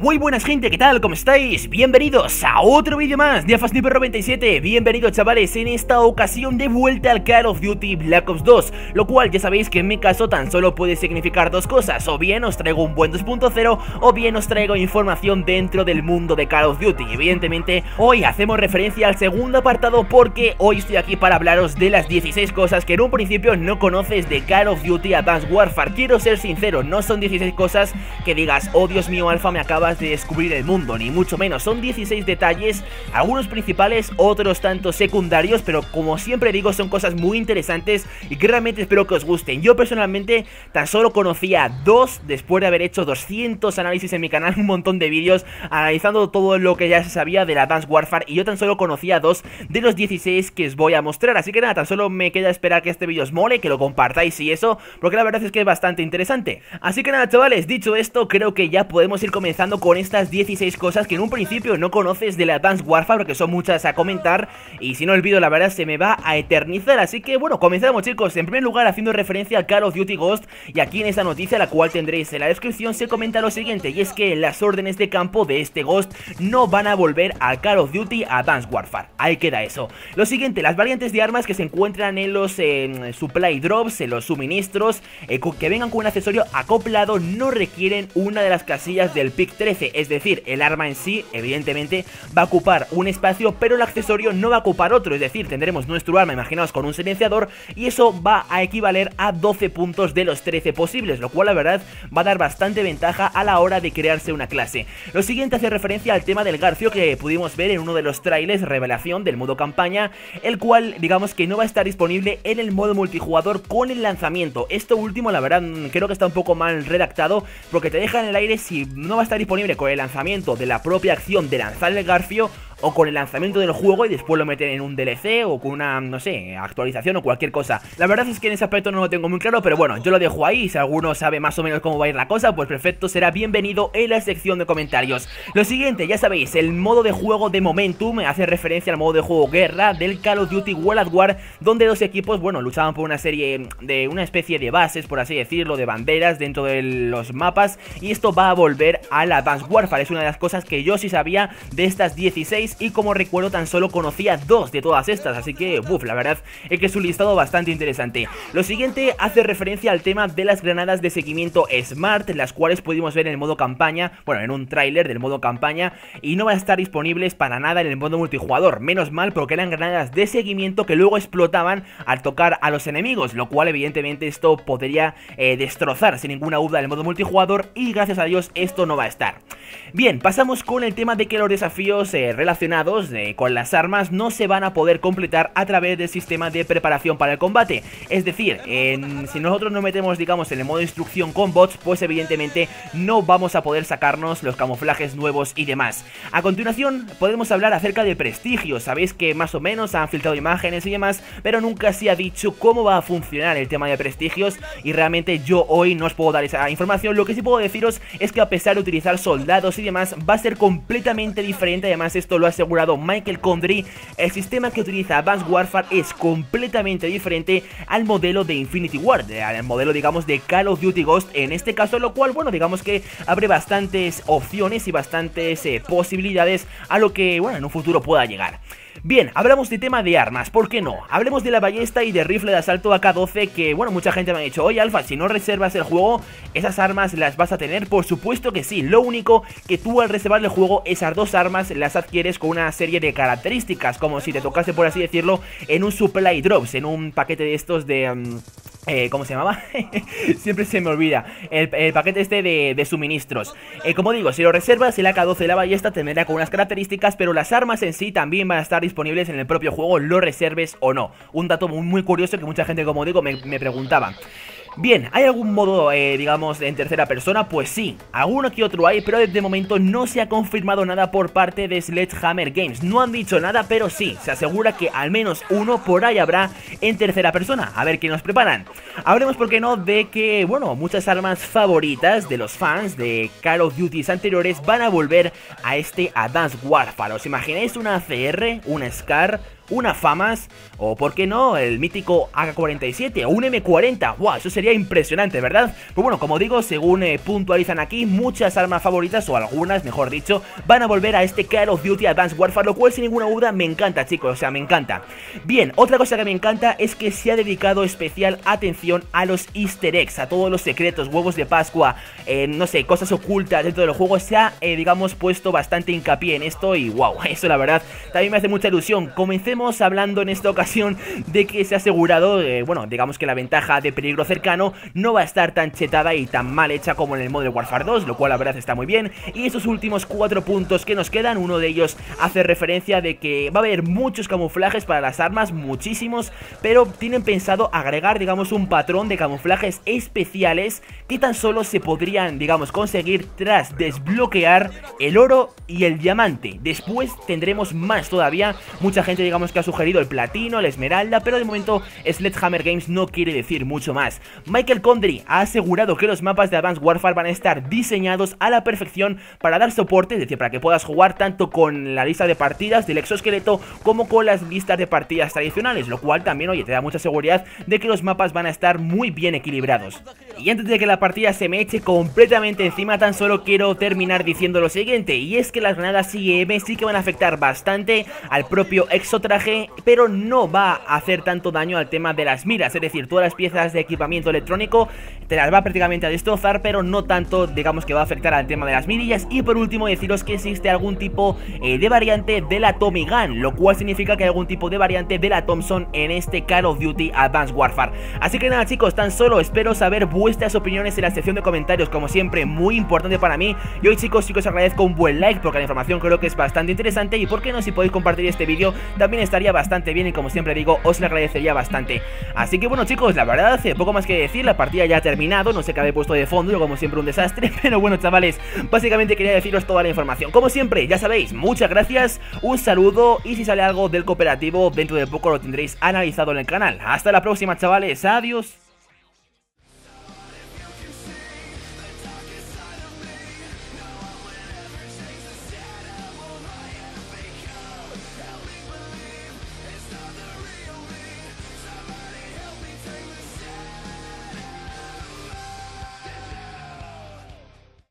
Muy buenas gente, ¿qué tal? ¿Cómo estáis? Bienvenidos a otro vídeo más de AlphaSniper97. Bienvenidos chavales, en esta ocasión de vuelta al Call of Duty Black Ops 2, lo cual ya sabéis que en mi caso tan solo puede significar dos cosas: o bien os traigo un buen 2.0, o bien os traigo información dentro del mundo de Call of Duty. Evidentemente hoy hacemos referencia al segundo apartado, porque hoy estoy aquí para hablaros de las 16 cosas que en un principio no conoces de Call of Duty Advanced Warfare. Quiero ser sincero, no son 16 cosas que digas, oh Dios mío Alfa, me acaba de descubrir el mundo, ni mucho menos. Son 16 detalles, algunos principales, otros tantos secundarios, pero como siempre digo, son cosas muy interesantes y que realmente espero que os gusten. Yo personalmente tan solo conocía dos, después de haber hecho 200 análisis en mi canal, un montón de vídeos analizando todo lo que ya se sabía de la Advanced Warfare, y yo tan solo conocía dos de los 16 que os voy a mostrar. Así que nada, tan solo me queda esperar que este vídeo os mole, que lo compartáis y eso, porque la verdad es que es bastante interesante. Así que nada chavales, dicho esto, creo que ya podemos ir comenzando con estas 16 cosas que en un principio no conoces de la Advanced Warfare, porque son muchas a comentar y si no el vídeo la verdad se me va a eternizar. Así que bueno, comenzamos chicos. En primer lugar, haciendo referencia al Call of Duty Ghost, y aquí en esta noticia, la cual tendréis en la descripción, se comenta lo siguiente, y es que las órdenes de campo de este Ghost no van a volver al Call of Duty Advanced Warfare. Ahí queda eso. Lo siguiente, las variantes de armas que se encuentran en los supply drops, en los suministros que vengan con un accesorio acoplado, no requieren una de las casillas del pick 13, es decir, el arma en sí evidentemente va a ocupar un espacio, pero el accesorio no va a ocupar otro. Es decir, tendremos nuestro arma, imaginaos, con un silenciador, y eso va a equivaler a 12 puntos de los 13 posibles, lo cual la verdad va a dar bastante ventaja a la hora de crearse una clase. Lo siguiente hace referencia al tema del garfio, que pudimos ver en uno de los trailers revelación del modo campaña, el cual digamos que no va a estar disponible en el modo multijugador con el lanzamiento. Esto último la verdad creo que está un poco mal redactado, porque te deja en el aire si no va a estar disponible con el lanzamiento de la propia acción de lanzar el garfio, o con el lanzamiento del juego y después lo meten en un DLC o con una, no sé, actualización o cualquier cosa. La verdad es que en ese aspecto no lo tengo muy claro, pero bueno, yo lo dejo ahí. Si alguno sabe más o menos cómo va a ir la cosa, pues perfecto, será bienvenido en la sección de comentarios. Lo siguiente, ya sabéis, el modo de juego de Momentum hace referencia al modo de juego guerra del Call of Duty World at War, donde dos equipos, bueno, luchaban por una serie de, una especie de bases, por así decirlo, de banderas dentro de los mapas, y esto va a volver a la Advanced Warfare. Es una de las cosas que yo sí sabía de estas 16, y como recuerdo tan solo conocía dos de todas estas, así que buf, la verdad es que es un listado bastante interesante. Lo siguiente hace referencia al tema de las granadas de seguimiento Smart, las cuales pudimos ver en el modo campaña, bueno, en un tráiler del modo campaña, y no van a estar disponibles para nada en el modo multijugador. Menos mal, porque eran granadas de seguimiento que luego explotaban al tocar a los enemigos, lo cual evidentemente esto podría destrozar sin ninguna duda el modo multijugador, y gracias a Dios esto no va a estar. Bien, pasamos con el tema de que los desafíos relacionados con las armas no se van a poder completar a través del sistema de preparación para el combate. Es decir, si nosotros nos metemos, digamos, en el modo de instrucción con bots, pues evidentemente no vamos a poder sacarnos los camuflajes nuevos y demás. A continuación podemos hablar acerca de prestigio. Sabéis que más o menos han filtrado imágenes y demás, pero nunca se ha dicho cómo va a funcionar el tema de prestigios, y realmente yo hoy no os puedo dar esa información. Lo que sí puedo deciros es que a pesar de utilizar soldados y demás, va a ser completamente diferente. Además, esto lo ha asegurado Michael Condry, el sistema que utiliza Advanced Warfare es completamente diferente al modelo de Infinity Ward, al modelo digamos de Call of Duty Ghost en este caso, lo cual bueno, digamos que abre bastantes opciones y bastantes posibilidades a lo que bueno, en un futuro pueda llegar. Bien, hablamos de tema de armas, ¿por qué no? Hablemos de la ballesta y de rifle de asalto AK-12, que bueno, mucha gente me ha dicho, oye Alfa, si no reservas el juego, ¿esas armas las vas a tener? Por supuesto que sí, lo único que tú al reservar el juego, esas dos armas las adquieres con una serie de características, como si te tocase, por así decirlo, en un supply drops, en un paquete de estos de... ¿cómo se llamaba? Siempre se me olvida. El paquete este de suministros. Como digo, si lo reservas, el AK-12 de la ballesta tendrá con unas características, pero las armas en sí también van a estar disponibles en el propio juego, lo reserves o no. Un dato muy curioso que mucha gente, como digo, me preguntaba. Bien, ¿hay algún modo, digamos, en tercera persona? Pues sí, alguno que otro hay, pero de momento no se ha confirmado nada por parte de Sledgehammer Games. No han dicho nada, pero sí, se asegura que al menos uno por ahí habrá en tercera persona. A ver qué nos preparan. Hablemos, por qué no, de que, bueno, muchas armas favoritas de los fans de Call of Duty anteriores van a volver a este Advanced Warfare. ¿Os imagináis una ACR, una SCAR, una FAMAS o, por qué no, el mítico AK-47 o un M40. ¡Wow! Eso sería impresionante, ¿verdad? Pues bueno, como digo, según puntualizan aquí, muchas armas favoritas, o algunas, mejor dicho, van a volver a este Call of Duty Advanced Warfare, lo cual sin ninguna duda me encanta, chicos, o sea, me encanta. Bien, otra cosa que me encanta es que se ha dedicado especial atención a los easter eggs, a todos los secretos, huevos de Pascua, no sé, cosas ocultas dentro del juego. Se ha, digamos, puesto bastante hincapié en esto y wow, eso la verdad también me hace mucha ilusión. Comencemos hablando en esta ocasión de que se ha asegurado, bueno, digamos que la ventaja de peligro cercano no va a estar tan chetada y tan mal hecha como en el Modern Warfare 2, lo cual la verdad está muy bien. Y estos últimos 4 puntos que nos quedan, uno de ellos hace referencia de que va a haber muchos camuflajes para las armas, muchísimos, pero tienen pensado agregar, digamos, un patrón de camuflajes especiales que tan solo se podrían, digamos, conseguir tras desbloquear el oro y el diamante. Después tendremos más todavía. Mucha gente, digamos, que ha sugerido el platino, la esmeralda, pero de momento Sledgehammer Games no quiere decir mucho más. Michael Condry ha asegurado que los mapas de Advanced Warfare van a estar diseñados a la perfección para dar soporte, es decir, para que puedas jugar tanto con la lista de partidas del exoesqueleto como con las listas de partidas tradicionales, lo cual también, oye, te da mucha seguridad de que los mapas van a estar muy bien equilibrados. Y antes de que la partida se me eche completamente encima, tan solo quiero terminar diciendo lo siguiente, y es que las granadas IEM sí que van a afectar bastante al propio exotraje, pero no va a hacer tanto daño al tema de las miras, es decir, todas las piezas de equipamiento electrónico te las va prácticamente a destrozar, pero no tanto, digamos, que va a afectar al tema de las mirillas. Y por último, deciros que existe algún tipo de variante de la Tommy Gun, lo cual significa que hay algún tipo de variante de la Thompson en este Call of Duty Advanced Warfare. Así que nada, chicos, tan solo espero saber vuestras opiniones en la sección de comentarios, como siempre, muy importante para mí. Y hoy, chicos, sí que os agradezco un buen like, porque la información creo que es bastante interesante, y por qué no, si podéis compartir este vídeo también estaría bastante bien, y como siempre digo, os lo agradecería bastante. Así que bueno, chicos, la verdad, hace poco más que decir, la partida ya ha terminado, no sé qué habéis puesto de fondo, yo como siempre un desastre, pero bueno, chavales, básicamente quería deciros toda la información. Como siempre, ya sabéis, muchas gracias, un saludo, y si sale algo del cooperativo, dentro de poco lo tendréis analizado en el canal. Hasta la próxima, chavales, adiós.